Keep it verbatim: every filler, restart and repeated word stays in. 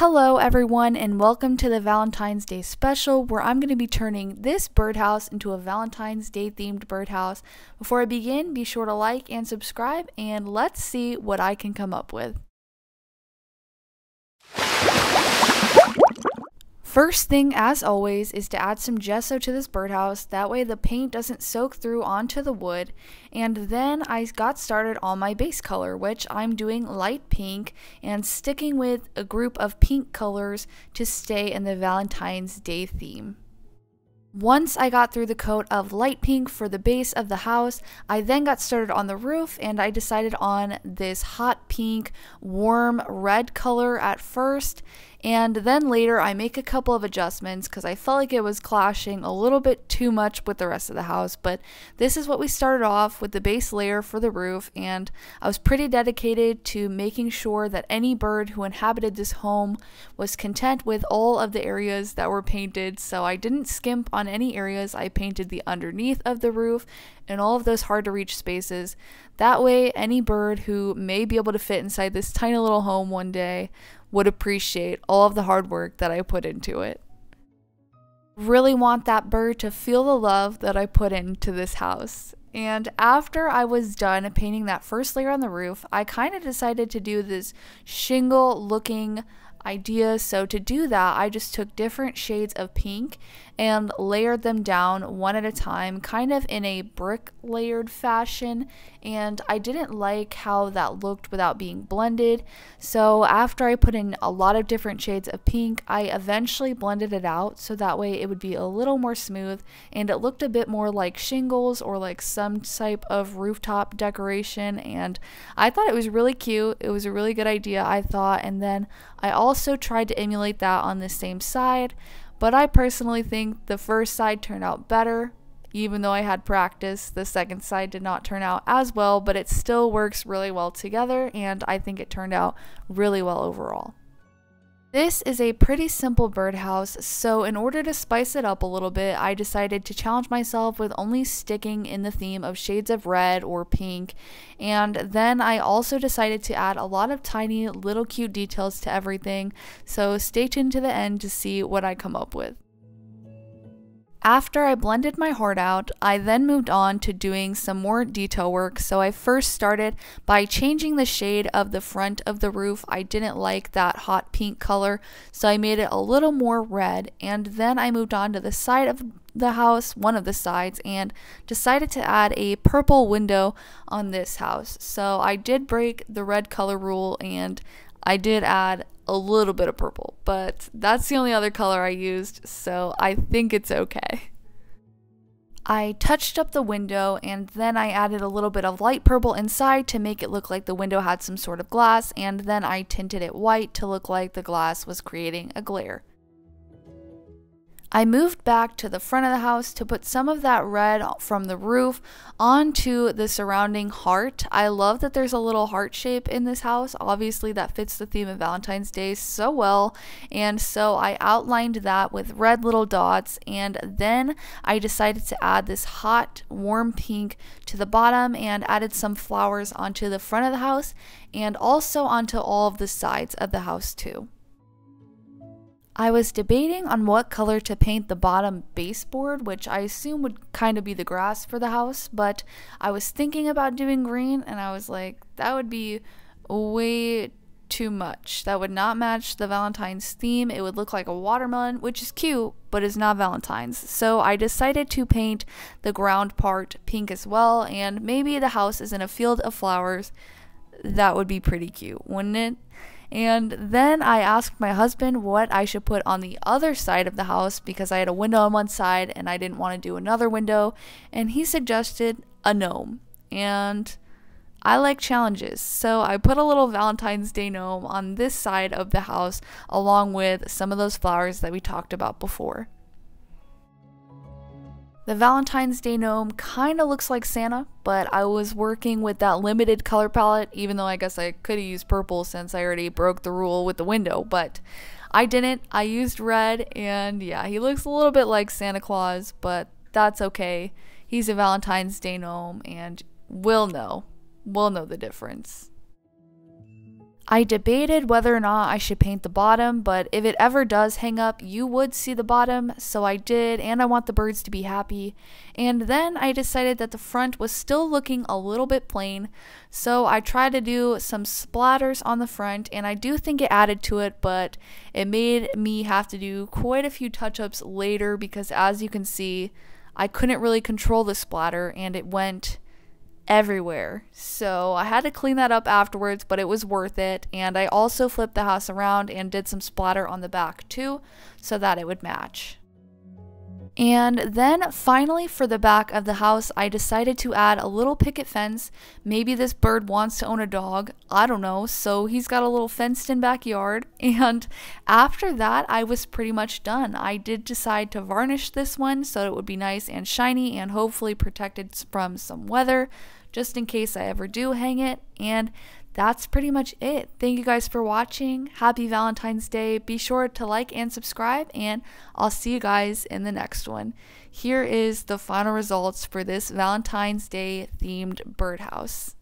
Hello everyone, and welcome to the Valentine's Day special, where I'm going to be turning this birdhouse into a Valentine's Day themed birdhouse. Before I begin, be sure to like and subscribe, and let's see what I can come up with. First thing, as always, is to add some gesso to this birdhouse, that way the paint doesn't soak through onto the wood. And then I got started on my base color, which I'm doing light pink and sticking with a group of pink colors to stay in the Valentine's Day theme. Once I got through the coat of light pink for the base of the house, I then got started on the roof, and I decided on this hot pink, warm red color at first, and then later I make a couple of adjustments because I felt like it was clashing a little bit too much with the rest of the house. But this is what we started off with, the base layer for the roof, and I was pretty dedicated to making sure that any bird who inhabited this home was content with all of the areas that were painted, so I didn't skimp on any areas. I painted the underneath of the roof and all of those hard to reach spaces. That way any bird who may be able to fit inside this tiny little home one day would appreciate all of the hard work that I put into it. Really want that bird to feel the love that I put into this house. And after I was done painting that first layer on the roof, I kind of decided to do this shingle looking idea. So to do that, I just took different shades of pink and layered them down one at a time, kind of in a brick layered fashion, and I didn't like how that looked without being blended. So after I put in a lot of different shades of pink, I eventually blended it out so that way it would be a little more smooth and it looked a bit more like shingles or like some type of rooftop decoration. And I thought it was really cute. It was a really good idea, I thought, and then I also Also tried to emulate that on the same side, but I personally think the first side turned out better. Even though I had practice, the second side did not turn out as well, but it still works really well together, and I think it turned out really well overall. This is a pretty simple birdhouse, so in order to spice it up a little bit, I decided to challenge myself with only sticking in the theme of shades of red or pink, and then I also decided to add a lot of tiny little cute details to everything, so stay tuned to the end to see what I come up with. After I blended my heart out, I then moved on to doing some more detail work. So I first started by changing the shade of the front of the roof. I didn't like that hot pink color, so I made it a little more red, and then I moved on to the side of the house, one of the sides, and decided to add a purple window on this house. So I did break the red color rule, and I did add a little bit of purple, but that's the only other color I used, so I think it's okay. I touched up the window, and then I added a little bit of light purple inside to make it look like the window had some sort of glass, and then I tinted it white to look like the glass was creating a glare. I moved back to the front of the house to put some of that red from the roof onto the surrounding heart. I love that there's a little heart shape in this house. Obviously, that fits the theme of Valentine's Day so well. And so I outlined that with red little dots. And then I decided to add this hot, warm pink to the bottom and added some flowers onto the front of the house and also onto all of the sides of the house too. I was debating on what color to paint the bottom baseboard, which I assume would kind of be the grass for the house, but I was thinking about doing green, and I was like, that would be way too much. That would not match the Valentine's theme. It would look like a watermelon, which is cute, but it's not Valentine's. So I decided to paint the ground part pink as well, and maybe the house is in a field of flowers. That would be pretty cute, wouldn't it? And then I asked my husband what I should put on the other side of the house because I had a window on one side and I didn't want to do another window, and he suggested a gnome, and I like challenges, so I put a little Valentine's Day gnome on this side of the house along with some of those flowers that we talked about before. The Valentine's Day gnome kind of looks like Santa, but I was working with that limited color palette, even though I guess I could have used purple since I already broke the rule with the window, but I didn't. I used red, and yeah, he looks a little bit like Santa Claus, but that's okay. He's a Valentine's Day gnome, and we'll know. We'll know the difference. I debated whether or not I should paint the bottom, but if it ever does hang up, you would see the bottom, so I did, and I want the birds to be happy. And then I decided that the front was still looking a little bit plain, so I tried to do some splatters on the front, and I do think it added to it, but it made me have to do quite a few touch-ups later because, as you can see, I couldn't really control the splatter, and it went everywhere, so I had to clean that up afterwards, but it was worth it. And I also flipped the house around and did some splatter on the back too, so that it would match. And then finally, for the back of the house, I decided to add a little picket fence. Maybe this bird wants to own a dog, I don't know, so he's got a little fenced in backyard. And after that, I was pretty much done. I did decide to varnish this one so it would be nice and shiny and hopefully protected from some weather, just in case I ever do hang it. And that's pretty much it. Thank you guys for watching. Happy Valentine's Day. Be sure to like and subscribe, and I'll see you guys in the next one. Here is the final results for this Valentine's Day themed birdhouse.